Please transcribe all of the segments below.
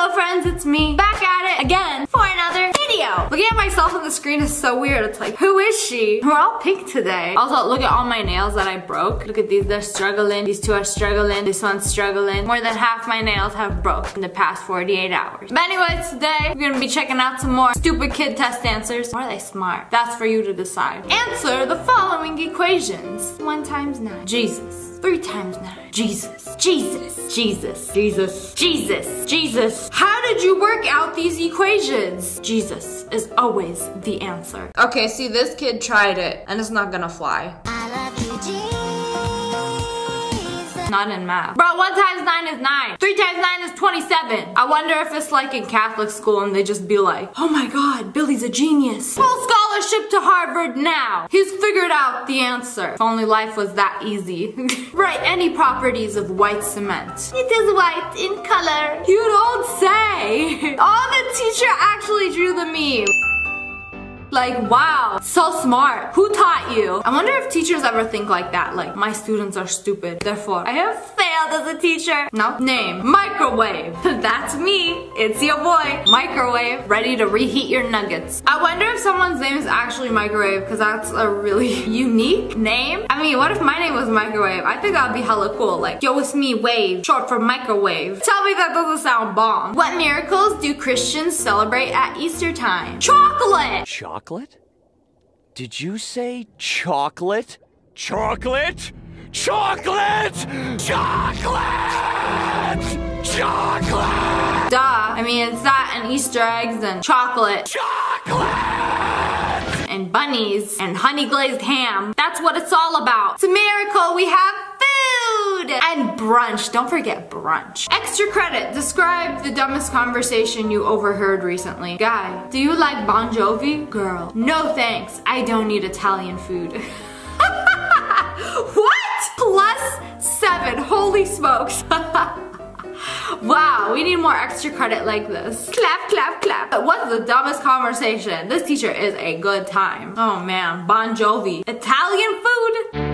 Hello friends, it's me, back at it again for another video. Looking at myself on the screen is so weird. It's like, who is she? We're all pink today. Also, look at all my nails that I broke. Look at these, they're struggling. These two are struggling. This one's struggling. More than half my nails have broke in the past 48 hours. But anyways, today we're gonna be checking out some more stupid kid test answers. Or are they smart? That's for you to decide. Answer the following equations. 1 times 9. Jesus. 3 times 9. Jesus. Jesus. Jesus. Jesus. Jesus. Jesus. How did you work out these equations? Jesus is always the answer. Okay, see, this kid tried it, and it's not gonna fly. I love you, Jesus. Not in math. Bro, 1 times 9 is 9. 3 times 9 is 27. I wonder if it's like in Catholic school, and they just be like, oh my God, Billy's a genius. Full scholarship to Harvard now. He's figured out the answer. If only life was that easy. Write any properties of white cement. It is white in color. You don't say. Oh, the teacher actually drew the meme. Like, wow, so smart. Who taught you? I wonder if teachers ever think like that. Like, my students are stupid, therefore I have failed as a teacher. No. Name. Microwave. That's me. It's your boy. Microwave. Ready to reheat your nuggets. I wonder if someone's name is actually Microwave, because that's a really unique name. I mean, what if my name was Microwave? I think that would be hella cool. Like, yo, it's me, Wave. Short for Microwave. Tell me that doesn't sound bomb. What miracles do Christians celebrate at Easter time? Chocolate! Chocolate? Did you say chocolate? Chocolate? Chocolate! Chocolate! Chocolate! Duh. I mean, it's that and Easter eggs and chocolate. Chocolate! And bunnies and honey glazed ham. That's what it's all about. It's a miracle we have food! And brunch. Don't forget brunch. Extra credit. Describe the dumbest conversation you overheard recently. Guy, do you like Bon Jovi? Girl, no thanks. I don't need Italian food. What? +7. Holy smokes. Wow, we need more extra credit like this. Clap, clap, clap. But what's the dumbest conversation? This teacher is a good time. Oh man, Bon Jovi. Italian food?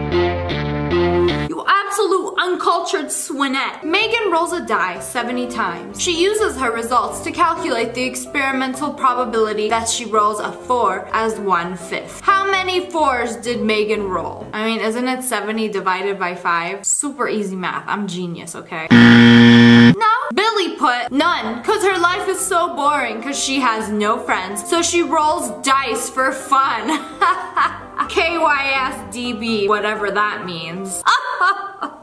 You absolute uncultured swinette. Megan rolls a die 70 times. She uses her results to calculate the experimental probability that she rolls a 4 as 1/5. How many 4s did Megan roll? I mean, isn't it 70 divided by 5? Super easy math. I'm genius, okay? No. Billy put none, cause her life is so boring, cause she has no friends, so she rolls dice for fun. KYSDB, whatever that means.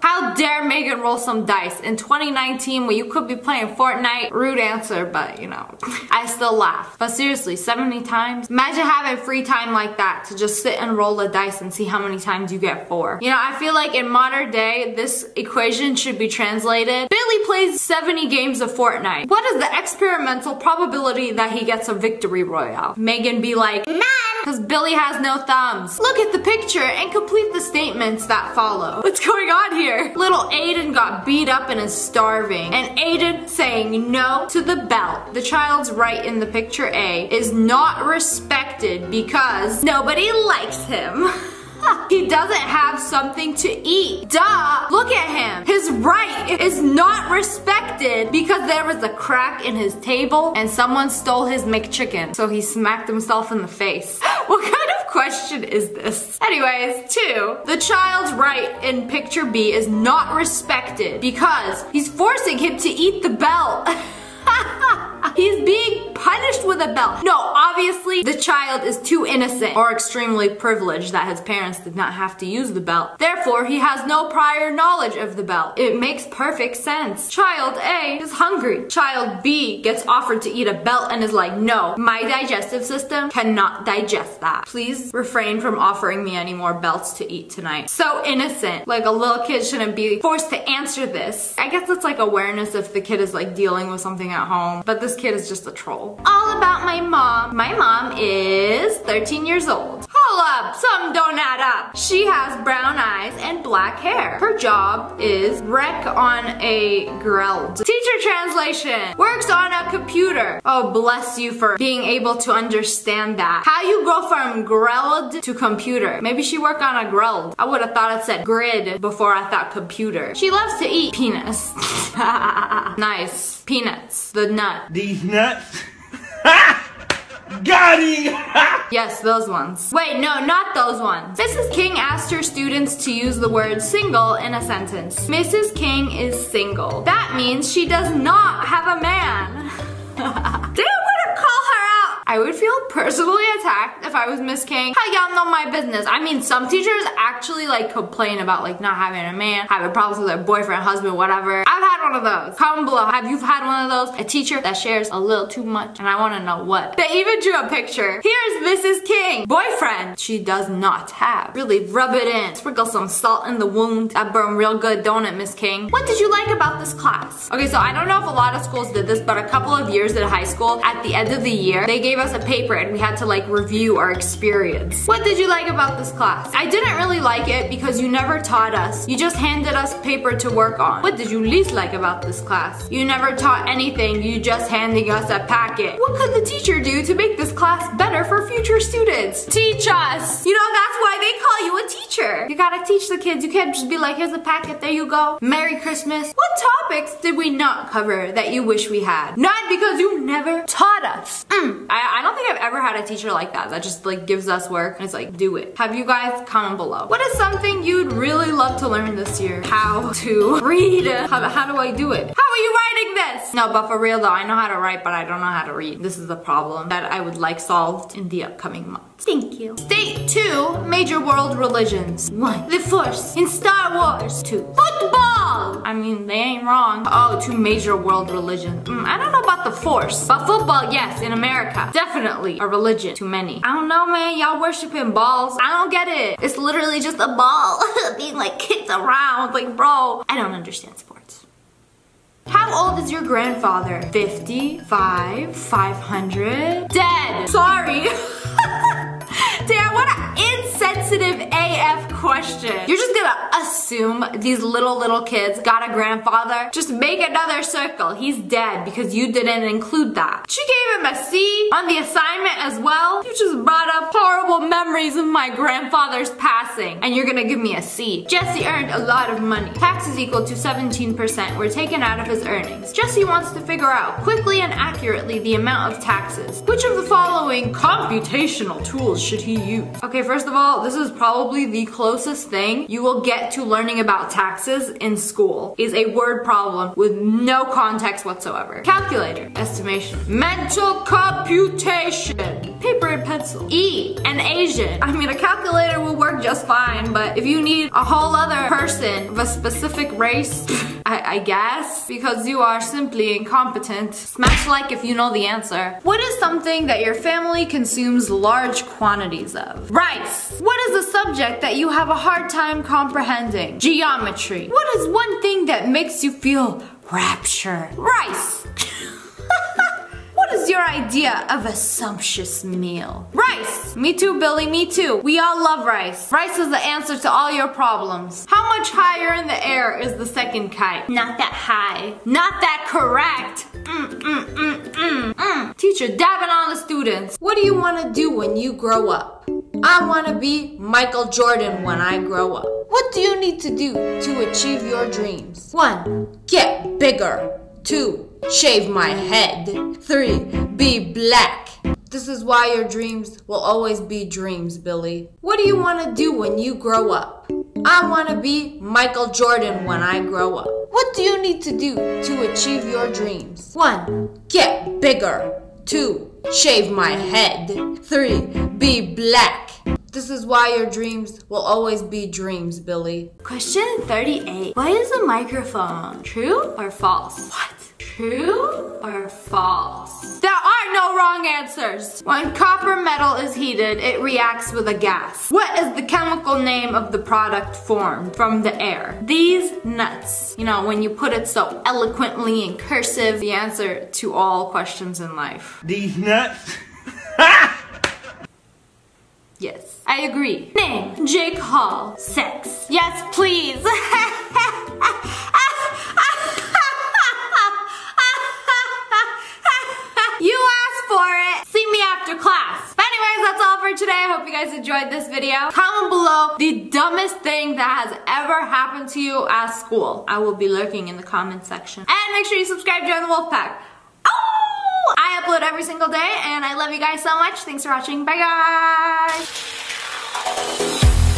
How dare Megan roll some dice in 2019 when you could be playing Fortnite? Rude answer, but you know, I still laugh. But seriously, 70 times? Imagine having free time like that to just sit and roll a dice and see how many times you get 4. You know, I feel like in modern day, this equation should be translated. Billy plays 70 games of Fortnite. What is the experimental probability that he gets a victory royale? Megan be like, none! Because Billy has no thumbs. Look at the picture and complete the statements that follow. What's going on here? Little Aiden got beat up and is starving. And Aiden saying no to the belt. The child's right in the picture A is not respected because nobody likes him. He doesn't have something to eat. Duh! Look at him. His right is not respected because there was a crack in his table and someone stole his McChicken. So he smacked himself in the face. What kind of question is this? Anyways, 2. The child's right in picture B is not respected because he's forcing him to eat the belt. He's being punished with a belt. No, obviously the child is too innocent or extremely privileged that his parents did not have to use the belt. Therefore, he has no prior knowledge of the belt. It makes perfect sense. Child A is hungry. Child B gets offered to eat a belt and is like, no, my digestive system cannot digest that. Please refrain from offering me any more belts to eat tonight. So innocent. Like, a little kid shouldn't be forced to answer this. I guess it's like awareness if the kid is like dealing with something at home, but this kid is just a troll. All about my mom. My mom is 13 years old. Hello, up, some don't add up. She has brown eyes and black hair. Her job is wreck on a grilled. Teacher translation, works on a computer. Oh, bless you for being able to understand that. How you go from grilled to computer. Maybe she worked on a grilled. I would have thought it said grid before I thought computer. She loves to eat peanuts. Nice. Peanuts. The nut. These nuts? Got it! Yes, those ones. Wait, no, not those ones. Mrs. King asked her students to use the word single in a sentence. Mrs. King is single. That means she does not have a man. Dude! I would feel personally attacked if I was Miss King. How y'all know my business? I mean, some teachers actually like complain about like not having a man, having problems with their boyfriend, husband, whatever. I've had one of those. Comment below, have you had one of those? A teacher that shares a little too much, and I wanna know what. They even drew a picture. Here's Mrs. King, boyfriend. She does not have. Really rub it in. Sprinkle some salt in the wound. That burned real good, don't it, Miss King? What did you like about this class? Okay, so I don't know if a lot of schools did this, but a couple of years at high school, at the end of the year, they gave us a paper and we had to like review our experience. What did you like about this class? I didn't really like it because you never taught us. You just handed us paper to work on. What did you least like about this class? You never taught anything. You just handing us a packet. What could the teacher do to make this class better for future students? Teach us. You know, that's why they call you a teacher. You gotta teach the kids. You can't just be like, here's a packet, there you go. Merry Christmas. What topics did we not cover that you wish we had? Not because you never taught us. I don't think I've ever had a teacher like that just like gives us work and it's like, do it. Have you guys? Comment below. What is something you'd really love to learn this year? How to read. How do I do it? How are you writing this? No, but for real though, I know how to write, but I don't know how to read. This is the problem that I would like solved in the upcoming months. Thank you. State 2, major world religions. 1, the Force in Star Wars. 2, football. I mean, they ain't wrong. Oh, 2 major world religions. I don't know about the Force, but football, yes, in America. Definitely a religion. Too many. I don't know, man. Y'all worshiping balls. I don't get it. It's literally just a ball being like kicked around. Like, bro, I don't understand sports. How old is your grandfather? 55, 500, dead. Sorry. Damn, what an insensitive AF question. You're just gonna assume these little kids got a grandfather. Just make another circle. He's dead because you didn't include that. She gave him a C on the assignment as well. You just brought up horrible memories of my grandfather's passing and you're gonna give me a C. Jesse earned a lot of money. Taxes equal to 17% were taken out of his earnings. Jesse wants to figure out quickly and accurately the amount of taxes. Which of the following computational tools should he use? Okay, first of all, this is probably the closest thing you will get to learning about taxes in school, is a word problem with no context whatsoever. Calculator, estimation, mental computation, paper and pencil, E, an Asian. I mean, a calculator will work just fine, but if you need a whole other person of a specific race, I guess, because you are simply incompetent. Smash like if you know the answer. What is something that your family consumes large quantities of? Rice. What is a subject that you have a hard time comprehending? Geometry. What is one thing that makes you feel rapture? Rice. What is your idea of a sumptuous meal? Rice! Me too, Billy, me too. We all love rice. Rice is the answer to all your problems. How much higher in the air is the second kite? Not that high. Not that correct. Teacher dabbing on the students. What do you want to do when you grow up? I want to be Michael Jordan when I grow up. What do you need to do to achieve your dreams? 1, get bigger. 2, shave my head. 3, be black. This is why your dreams will always be dreams, Billy. What do you want to do when you grow up? I want to be Michael Jordan when I grow up. What do you need to do to achieve your dreams? 1, get bigger. 2, shave my head. 3, be black. This is why your dreams will always be dreams, Billy. Question 38. What is a microphone? True or false? What? True or false? There are no wrong answers. When copper metal is heated, it reacts with a gas. What is the chemical name of the product formed from the air? These nuts. You know, when you put it so eloquently in cursive, the answer to all questions in life. These nuts? Yes, I agree. Name, Jake Hall. Sex. Yes, please. You asked for it. See me after class. But anyways, that's all for today. I hope you guys enjoyed this video. Comment below the dumbest thing that has ever happened to you at school. I will be lurking in the comment section. And make sure you subscribe to join the Wolf Pack. Oh! I upload every single day, and I love you guys so much. Thanks for watching. Bye, guys.